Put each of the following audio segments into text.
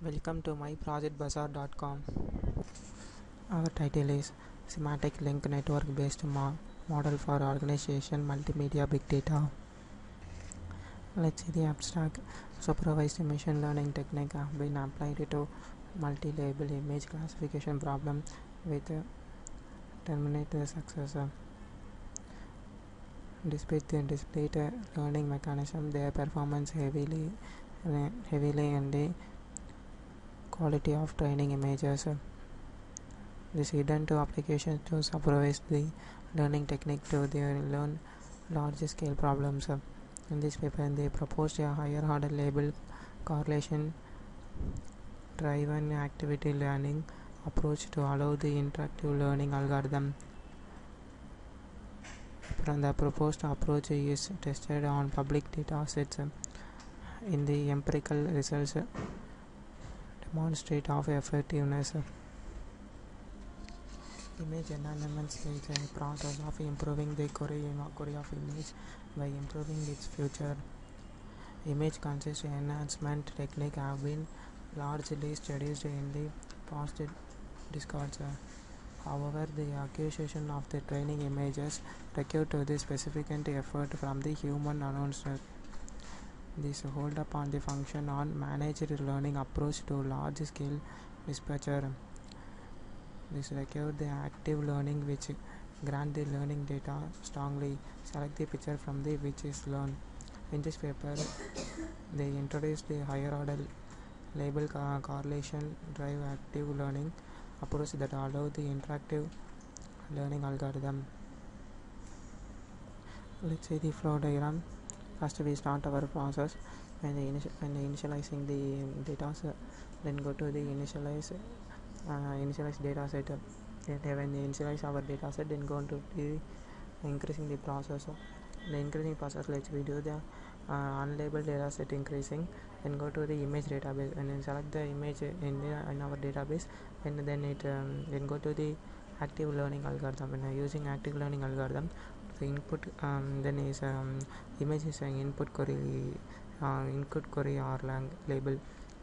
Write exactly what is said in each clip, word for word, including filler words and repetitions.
Welcome to my project bazaar dot com. Our title is Semantic Link Network-Based Model for Organization, Multimedia, Big Data. Let's see the abstract. Supervised machine learning technique has been applied to multi-label image classification problem with uh, terminate success. Despite the displayed uh, learning mechanism, their performance heavily, uh, heavily and the quality of training images. This hidden to applications to supervise the learning technique to their learn large scale problems. In this paper, they proposed a higher order label correlation driven activity learning approach to allow the interactive learning algorithm. From the proposed approach is tested on public data sets. In the empirical results, demonstrate of effectiveness. Image enhancement is a process of improving the query of image by improving its feature. Image consistency enhancement technique have been largely studied in the past discourse. However, the accusation of the training images require to the specific effort from the human analysis. This hold up on the function on managed learning approach to large scale dispatcher. This requires the active learning which grant the learning data strongly. Select the picture from the which is learned. In this paper, they introduced the higher order label co correlation drive active learning approach that allows the interactive learning algorithm. Let's see the flow diagram. First, we start our process when the, when the initializing the data, then go to the initialize uh, initialize data set. When they initialize our data set, then go to the increasing the process. The increasing process, let's we do the uh, unlabeled data set increasing, then go to the image database and then select the image in the in our database, and then it um, then go to the active learning algorithm. When using active learning algorithm, the input um, then is um, image is an input query uh, input query or lang label.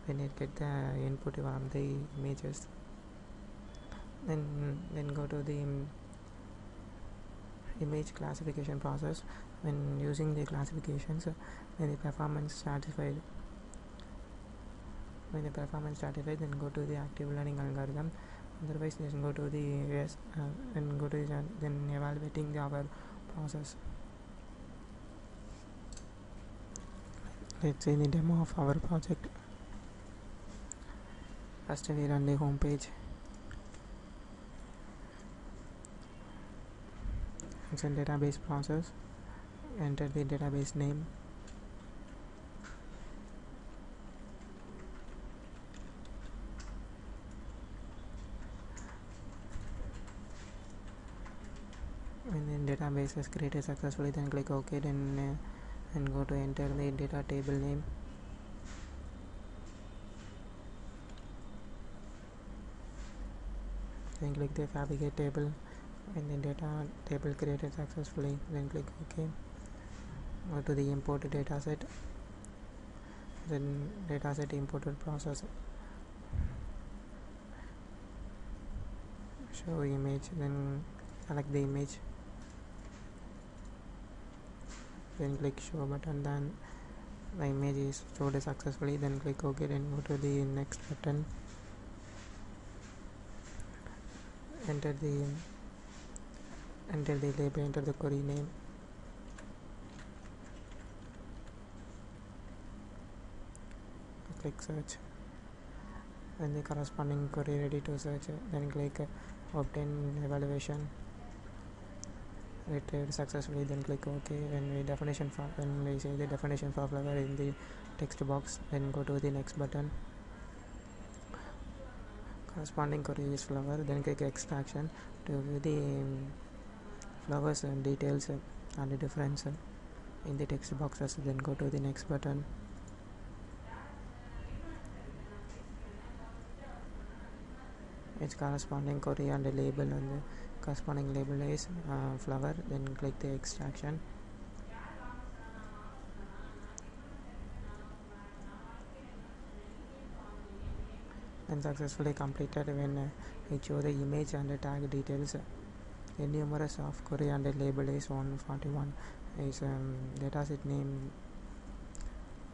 When it get the input from the images, then then go to the image classification process. When using the classifications, then the performance satisfied. When the performance satisfied, then go to the active learning algorithm. Otherwise, then go to the yes, uh, then go to the, then evaluating the our process. Let's see the demo of our project. First, we run the home page. It's a database process. Enter the database name. When the database is created successfully, then click OK, then uh, and go to enter the data table name. Then click the fabricate table. When the data table created successfully, then click OK. Go to the import data set. Then data set imported process. Show image. Then select the image. Then click show button. Then the image is stored successfully. Then click OK. Then go to the next button. Enter the enter the label. Enter the query name. Click search. Then the corresponding query ready to search. Then click obtain evaluation. Retrieved successfully, then click OK. When we definition for when we see the definition for flower in the text box, then go to the next button. Corresponding query is flower, then click extraction to view the um, flowers and details uh, and the difference uh, in the text boxes. Then go to the next button. its corresponding query and label, and the corresponding label is uh, flower. Then click the extraction. And successfully completed when uh, it shows the image and the tag details. The numerous of query and the label is one forty-one. Is um, data set name.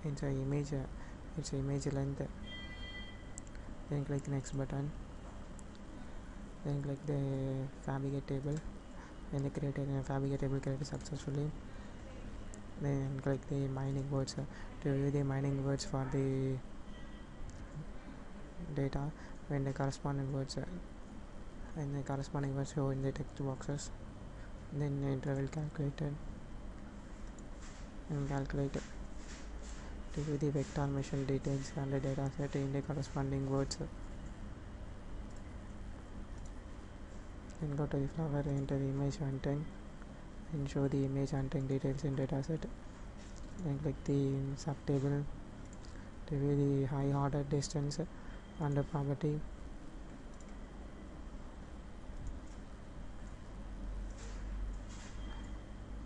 It's a image. Uh, it's image length. Then click next button. Then click the fabricate table. Then the create uh, fabricate table created successfully. Then click the mining words uh, to view the mining words for the data when the corresponding words uh, and the corresponding words show in the text boxes. Then the interval calculated and calculate to view the vector mission details and the data set in the corresponding words. Then go to the flower, enter the image hunting and show the image hunting details in data set. Then click the subtable to view the high order distance under property.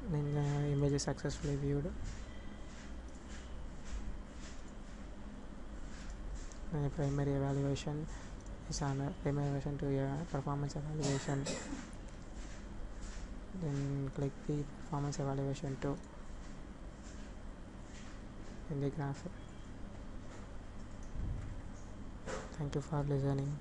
Then the uh, image is successfully viewed. And the primary evaluation is on primary evaluation to your performance evaluation. Then click the performance evaluation to in the graph. Thank you for listening.